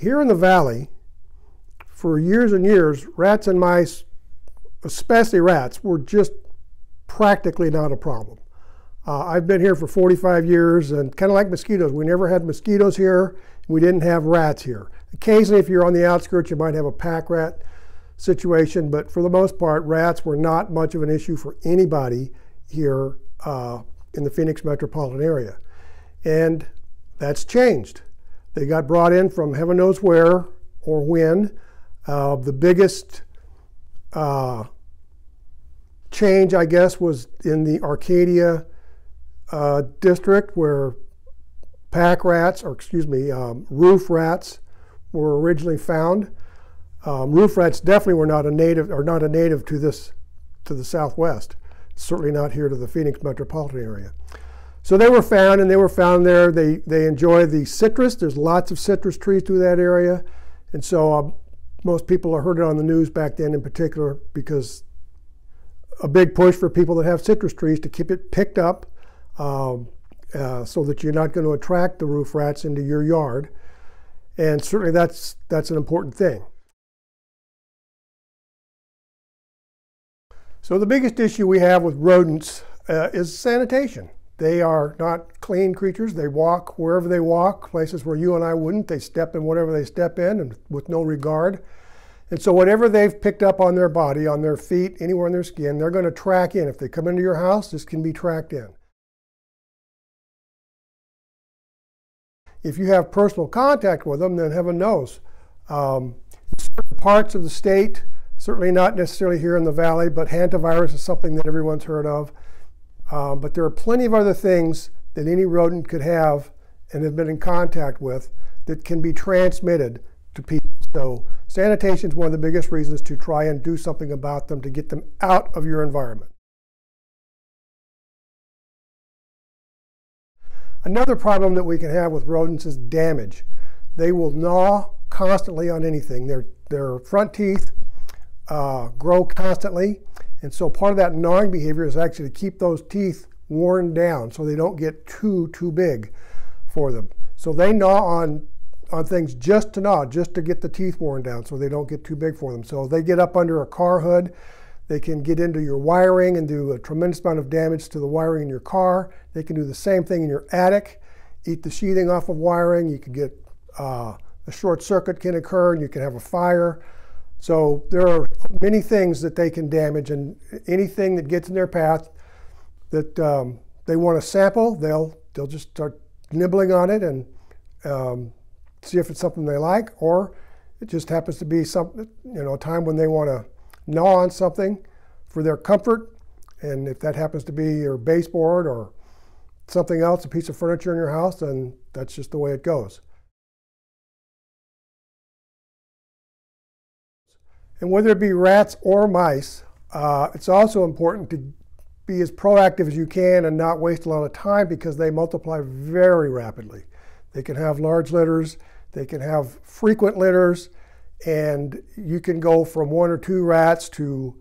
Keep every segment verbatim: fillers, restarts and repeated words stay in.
Here in the valley, for years and years, rats and mice, especially rats, were just practically not a problem. Uh, I've been here for forty-five years, and kind of like mosquitoes, we never had mosquitoes here. We didn't have rats here. Occasionally, if you're on the outskirts, you might have a pack rat situation, but for the most part, rats were not much of an issue for anybody here uh, in the Phoenix metropolitan area. And that's changed. They got brought in from heaven knows where or when. Uh, the biggest uh, change, I guess, was in the Arcadia uh, district, where pack rats, or excuse me, um, roof rats were originally found. Um, roof rats definitely were not a native, or not a native to this, to the Southwest. Certainly not here to the Phoenix metropolitan area. So they were found, and they were found there. They they enjoy the citrus. There's lots of citrus trees through that area, and so um, most people heard it on the news back then, in particular, because a big push for people that have citrus trees to keep it picked up, um, uh, so that you're not going to attract the roof rats into your yard. And certainly that's that's an important thing. So the biggest issue we have with rodents uh, is sanitation. They are not clean creatures. They walk wherever they walk, places where you and I wouldn't. They step in whatever they step in, and with no regard. And so whatever they've picked up on their body, on their feet, anywhere on their skin, they're going to track in. If they come into your house, this can be tracked in. If you have personal contact with them, then heaven knows. Um, certain parts of the state, certainly not necessarily here in the valley, but hantavirus is something that everyone's heard of. Uh, but there are plenty of other things that any rodent could have and have been in contact with that can be transmitted to people. So sanitation is one of the biggest reasons to try and do something about them, to get them out of your environment. Another problem that we can have with rodents is damage. They will gnaw constantly on anything. Their, their front teeth uh, grow constantly. And so part of that gnawing behavior is actually to keep those teeth worn down so they don't get too, too big for them. So they gnaw on, on things just to gnaw, just to get the teeth worn down so they don't get too big for them. So they get up under a car hood, they can get into your wiring and do a tremendous amount of damage to the wiring in your car. They can do the same thing in your attic, eat the sheathing off of wiring. You can get uh, a short circuit can occur, and you can have a fire. So there are many things that they can damage, and anything that gets in their path that um, they want to sample, they'll, they'll just start nibbling on it and um, see if it's something they like, or it just happens to be some, you know, a time when they want to gnaw on something for their comfort. And if that happens to be your baseboard or something else, a piece of furniture in your house, then that's just the way it goes. And whether it be rats or mice, uh, it's also important to be as proactive as you can and not waste a lot of time, because they multiply very rapidly. They can have large litters, they can have frequent litters, and you can go from one or two rats to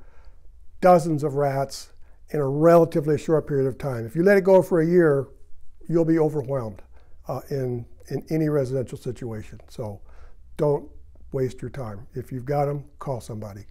dozens of rats in a relatively short period of time. If you let it go for a year, you'll be overwhelmed uh, in, in any residential situation. So don't waste your time. If you've got them, call somebody.